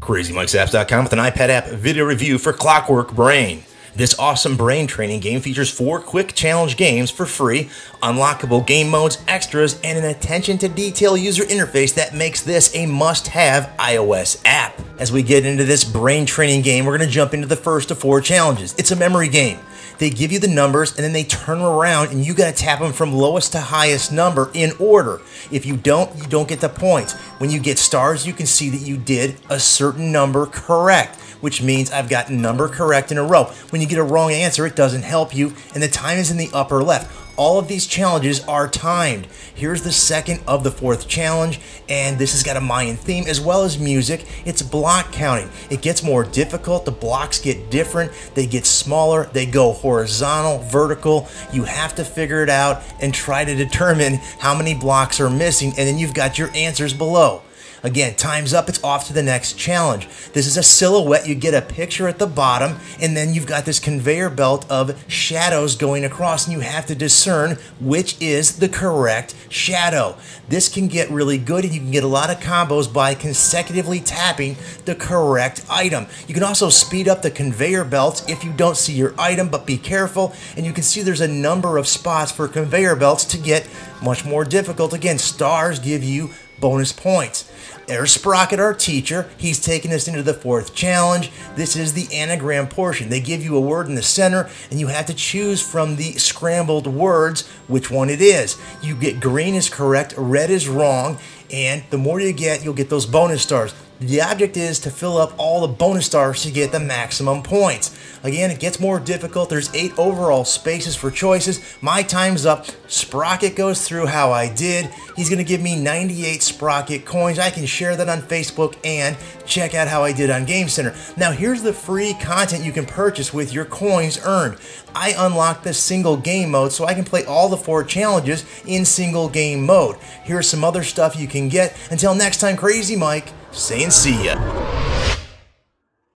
CrazyMikesApps.com with an iPad app video review for Clockwork Brain. This awesome brain training game features 4 quick challenge games for free, unlockable game modes, extras, and an attention-to-detail user interface that makes this a must-have iOS app. As we get into this brain training game, we're going to jump into the first of 4 challenges. It's a memory game. They give you the numbers and then they turn around and you got to tap them from lowest to highest number in order. If you don't, you don't get the points. When you get stars, you can see that you did a certain number correct, which means I've got number correct in a row. When you get a wrong answer, it doesn't help you, and the time is in the upper left. All of these challenges are timed. Here's the second of the 4th challenge, and this has got a Mayan theme as well as music. It's block counting. It gets more difficult. The blocks get different. They get smaller. They go horizontal, vertical. You have to figure it out and try to determine how many blocks are missing, and then you've got your answers below. Again, time's up, it's off to the next challenge. This is a silhouette, you get a picture at the bottom, and then you've got this conveyor belt of shadows going across, and you have to discern which is the correct shadow. This can get really good, and you can get a lot of combos by consecutively tapping the correct item. You can also speed up the conveyor belts if you don't see your item, but be careful, and you can see there's a number of spots for conveyor belts to get much more difficult. Again, stars give you bonus points. There's Sprocket, our teacher. He's taking us into the 4th challenge. This is the anagram portion. They give you a word in the center, and you have to choose from the scrambled words which one it is. You get green is correct, red is wrong, and the more you get, you'll get those bonus stars. The object is to fill up all the bonus stars to get the maximum points. Again, it gets more difficult. There's 8 overall spaces for choices. My time's up. Sprocket goes through how I did. He's going to give me 98 Sprocket coins. I can share that on Facebook and check out how I did on Game Center. Now, here's the free content you can purchase with your coins earned. I unlocked the single game mode so I can play all the 4 challenges in single game mode. Here's some other stuff you can get. Until next time, Crazy Mike, saying see ya.